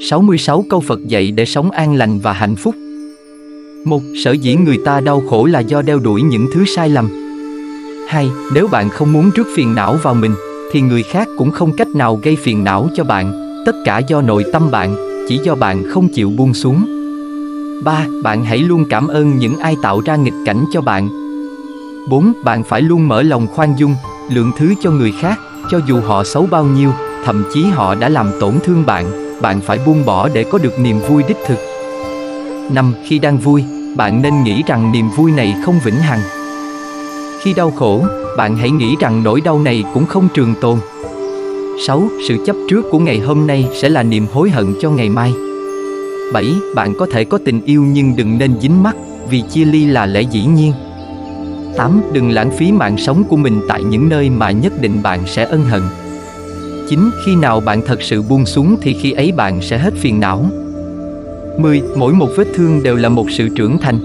66 câu Phật dạy để sống an lành và hạnh phúc. 1. Sở dĩ người ta đau khổ là do đeo đuổi những thứ sai lầm. 2. Nếu bạn không muốn rước phiền não vào mình, thì người khác cũng không cách nào gây phiền não cho bạn. Tất cả do nội tâm bạn, chỉ do bạn không chịu buông xuống. 3. Bạn hãy luôn cảm ơn những ai tạo ra nghịch cảnh cho bạn. 4. Bạn phải luôn mở lòng khoan dung, lượng thứ cho người khác, cho dù họ xấu bao nhiêu, thậm chí họ đã làm tổn thương bạn, bạn phải buông bỏ để có được niềm vui đích thực. 5. Khi đang vui, bạn nên nghĩ rằng niềm vui này không vĩnh hằng. Khi đau khổ, bạn hãy nghĩ rằng nỗi đau này cũng không trường tồn. 6. Sự chấp trước của ngày hôm nay sẽ là niềm hối hận cho ngày mai. 7. Bạn có thể có tình yêu nhưng đừng nên dính mắc, vì chia ly là lẽ dĩ nhiên. 8. Đừng lãng phí mạng sống của mình tại những nơi mà nhất định bạn sẽ ân hận. 9. Khi nào bạn thật sự buông xuống thì khi ấy bạn sẽ hết phiền não. 10. Mỗi một vết thương đều là một sự trưởng thành.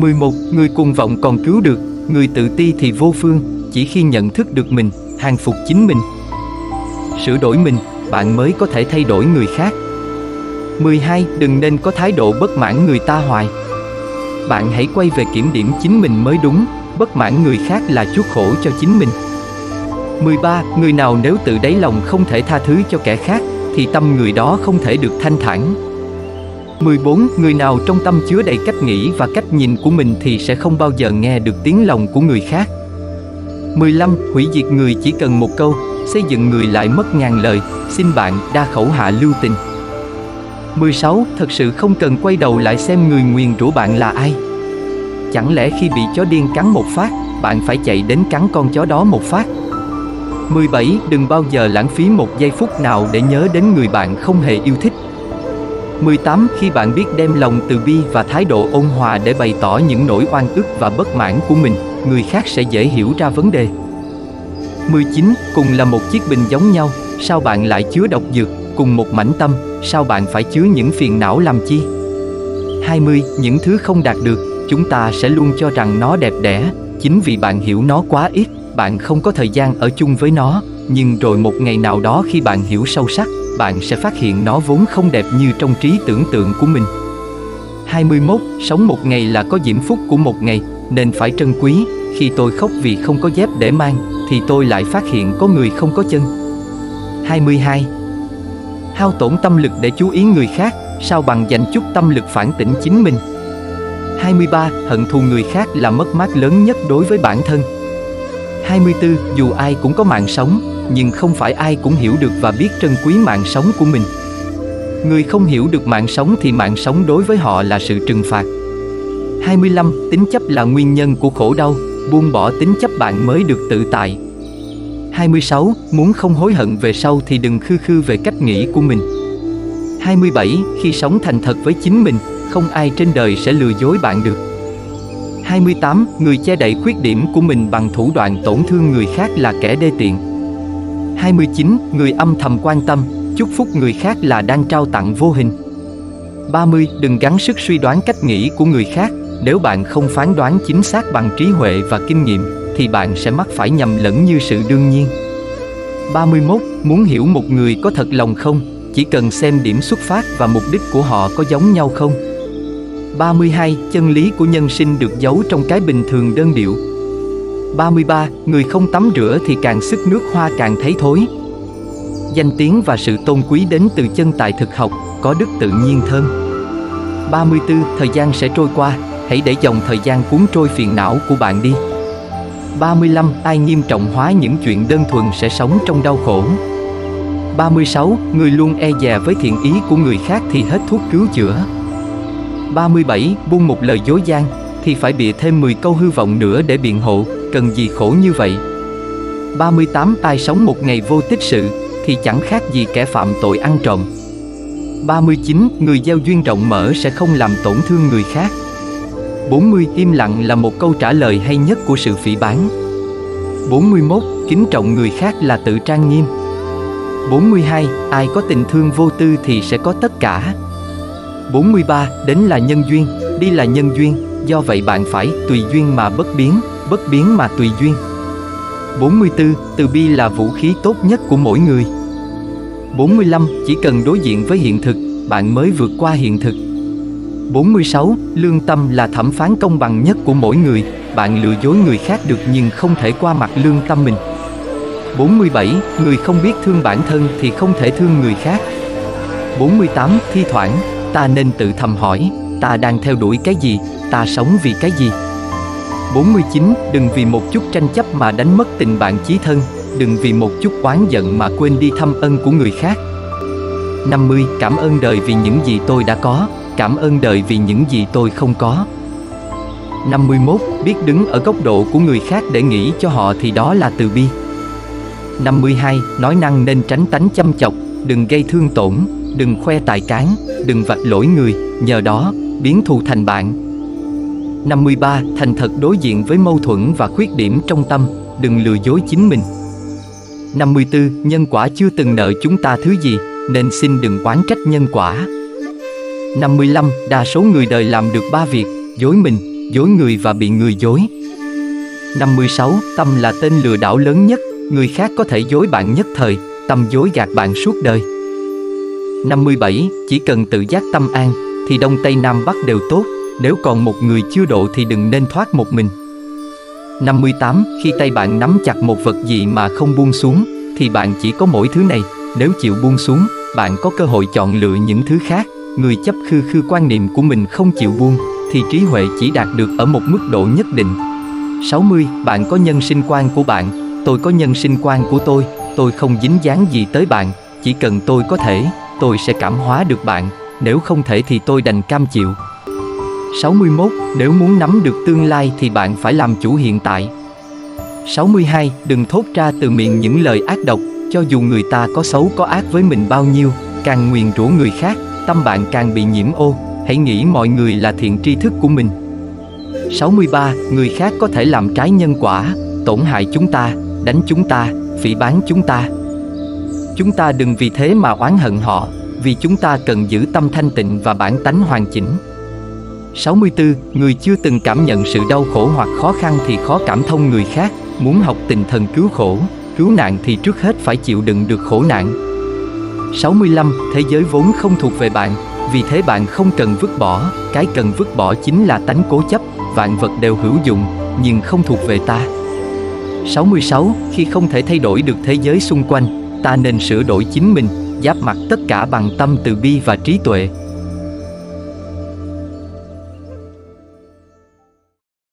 11. Người cuồng vọng còn cứu được, người tự ti thì vô phương. Chỉ khi nhận thức được mình, hàng phục chính mình, sửa đổi mình, bạn mới có thể thay đổi người khác. 12. Đừng nên có thái độ bất mãn người ta hoài. Bạn hãy quay về kiểm điểm chính mình mới đúng. Bất mãn người khác là chuốc khổ cho chính mình. 13. Người nào nếu tự đáy lòng không thể tha thứ cho kẻ khác, thì tâm người đó không thể được thanh thản. 14. Người nào trong tâm chứa đầy cách nghĩ và cách nhìn của mình thì sẽ không bao giờ nghe được tiếng lòng của người khác. 15. Hủy diệt người chỉ cần một câu, xây dựng người lại mất ngàn lời. Xin bạn đa khẩu hạ lưu tình. 16. Thật sự không cần quay đầu lại xem người nguyền rủa bạn là ai. Chẳng lẽ khi bị chó điên cắn một phát, bạn phải chạy đến cắn con chó đó một phát. 17. Đừng bao giờ lãng phí một giây phút nào để nhớ đến người bạn không hề yêu thích. 18. Khi bạn biết đem lòng từ bi và thái độ ôn hòa để bày tỏ những nỗi oan ức và bất mãn của mình, người khác sẽ dễ hiểu ra vấn đề. 19. Cùng là một chiếc bình giống nhau, sao bạn lại chứa độc dược? Cùng một mảnh tâm, sao bạn phải chứa những phiền não làm chi? 20. Những thứ không đạt được, chúng ta sẽ luôn cho rằng nó đẹp đẽ. Chính vì bạn hiểu nó quá ít, bạn không có thời gian ở chung với nó. Nhưng rồi một ngày nào đó khi bạn hiểu sâu sắc, bạn sẽ phát hiện nó vốn không đẹp như trong trí tưởng tượng của mình. 21. Sống một ngày là có diễm phúc của một ngày, nên phải trân quý. Khi tôi khóc vì không có dép để mang, thì tôi lại phát hiện có người không có chân. 22. Hao tổn tâm lực để chú ý người khác, sao bằng dành chút tâm lực phản tỉnh chính mình. 23. Hận thù người khác là mất mát lớn nhất đối với bản thân. 24. Dù ai cũng có mạng sống, nhưng không phải ai cũng hiểu được và biết trân quý mạng sống của mình. Người không hiểu được mạng sống thì mạng sống đối với họ là sự trừng phạt. 25. Tính chấp là nguyên nhân của khổ đau, buông bỏ tính chấp bạn mới được tự tại. 26. Muốn không hối hận về sau thì đừng khư khư về cách nghĩ của mình. 27. Khi sống thành thật với chính mình, không ai trên đời sẽ lừa dối bạn được. 28. Người che đậy khuyết điểm của mình bằng thủ đoạn tổn thương người khác là kẻ đê tiện. 29. Người âm thầm quan tâm, chúc phúc người khác là đang trao tặng vô hình. 30. Đừng gắng sức suy đoán cách nghĩ của người khác. Nếu bạn không phán đoán chính xác bằng trí huệ và kinh nghiệm, thì bạn sẽ mắc phải nhầm lẫn như sự đương nhiên. 31. Muốn hiểu một người có thật lòng không, chỉ cần xem điểm xuất phát và mục đích của họ có giống nhau không. 32. Chân lý của nhân sinh được giấu trong cái bình thường đơn điệu. 33. Người không tắm rửa thì càng sức nước hoa càng thấy thối. Danh tiếng và sự tôn quý đến từ chân tài thực học, có đức tự nhiên thơm. 34. Thời gian sẽ trôi qua, hãy để dòng thời gian cuốn trôi phiền não của bạn đi. 35. Ai nghiêm trọng hóa những chuyện đơn thuần sẽ sống trong đau khổ. 36. Người luôn e dè với thiện ý của người khác thì hết thuốc cứu chữa. 37. Buông một lời dối gian thì phải bịa thêm 10 câu hư vọng nữa để biện hộ, cần gì khổ như vậy. 38. Ai sống một ngày vô tích sự thì chẳng khác gì kẻ phạm tội ăn trộm. 39. Người gieo duyên rộng mở sẽ không làm tổn thương người khác. 40. Im lặng là một câu trả lời hay nhất của sự phỉ báng. 41. Kính trọng người khác là tự trang nghiêm. 42. Ai có tình thương vô tư thì sẽ có tất cả. 43. Đến là nhân duyên, đi là nhân duyên, do vậy bạn phải tùy duyên mà bất biến mà tùy duyên. 44. Từ bi là vũ khí tốt nhất của mỗi người. 45. Chỉ cần đối diện với hiện thực, bạn mới vượt qua hiện thực. 46. Lương tâm là thẩm phán công bằng nhất của mỗi người. Bạn lừa dối người khác được nhưng không thể qua mặt lương tâm mình. 47. Người không biết thương bản thân thì không thể thương người khác. 48. Thi thoảng, ta nên tự thầm hỏi, ta đang theo đuổi cái gì, ta sống vì cái gì. 49. Đừng vì một chút tranh chấp mà đánh mất tình bạn chí thân. Đừng vì một chút oán giận mà quên đi thăm ân của người khác. 50. Cảm ơn đời vì những gì tôi đã có. Cảm ơn đời vì những gì tôi không có. 51. Biết đứng ở góc độ của người khác để nghĩ cho họ thì đó là từ bi. 52. Nói năng nên tránh tánh châm chọc. Đừng gây thương tổn, đừng khoe tài cán, đừng vạch lỗi người, nhờ đó biến thù thành bạn. 53. Thành thật đối diện với mâu thuẫn và khuyết điểm trong tâm, đừng lừa dối chính mình. 54. Nhân quả chưa từng nợ chúng ta thứ gì, nên xin đừng oán trách nhân quả. 55. Đa số người đời làm được 3 việc: dối mình, dối người và bị người dối. 56. Tâm là tên lừa đảo lớn nhất. Người khác có thể dối bạn nhất thời, tâm dối gạt bạn suốt đời. 57. Chỉ cần tự giác tâm an, thì Đông Tây Nam Bắc đều tốt. Nếu còn một người chưa độ thì đừng nên thoát một mình. 58. Khi tay bạn nắm chặt một vật gì mà không buông xuống, thì bạn chỉ có mỗi thứ này. Nếu chịu buông xuống, bạn có cơ hội chọn lựa những thứ khác. Người chấp khư khư quan niệm của mình không chịu buông, thì trí huệ chỉ đạt được ở một mức độ nhất định. 60. Bạn có nhân sinh quan của bạn, tôi có nhân sinh quan của tôi không dính dáng gì tới bạn. Chỉ cần tôi có thể, tôi sẽ cảm hóa được bạn, nếu không thể thì tôi đành cam chịu. 61. Nếu muốn nắm được tương lai thì bạn phải làm chủ hiện tại. 62. Đừng thốt ra từ miệng những lời ác độc, cho dù người ta có xấu có ác với mình bao nhiêu, càng nguyền rủa người khác, tâm bạn càng bị nhiễm ô, hãy nghĩ mọi người là thiện tri thức của mình. 63. Người khác có thể làm trái nhân quả, tổn hại chúng ta, đánh chúng ta, phỉ báng chúng ta. Chúng ta đừng vì thế mà oán hận họ, vì chúng ta cần giữ tâm thanh tịnh và bản tánh hoàn chỉnh. 64. Người chưa từng cảm nhận sự đau khổ hoặc khó khăn thì khó cảm thông người khác. Muốn học tinh thần cứu khổ, cứu nạn thì trước hết phải chịu đựng được khổ nạn. 65. Thế giới vốn không thuộc về bạn, vì thế bạn không cần vứt bỏ. Cái cần vứt bỏ chính là tánh cố chấp. Vạn vật đều hữu dụng, nhưng không thuộc về ta. 66. Khi không thể thay đổi được thế giới xung quanh, ta nên sửa đổi chính mình, giáp mặt tất cả bằng tâm từ bi và trí tuệ.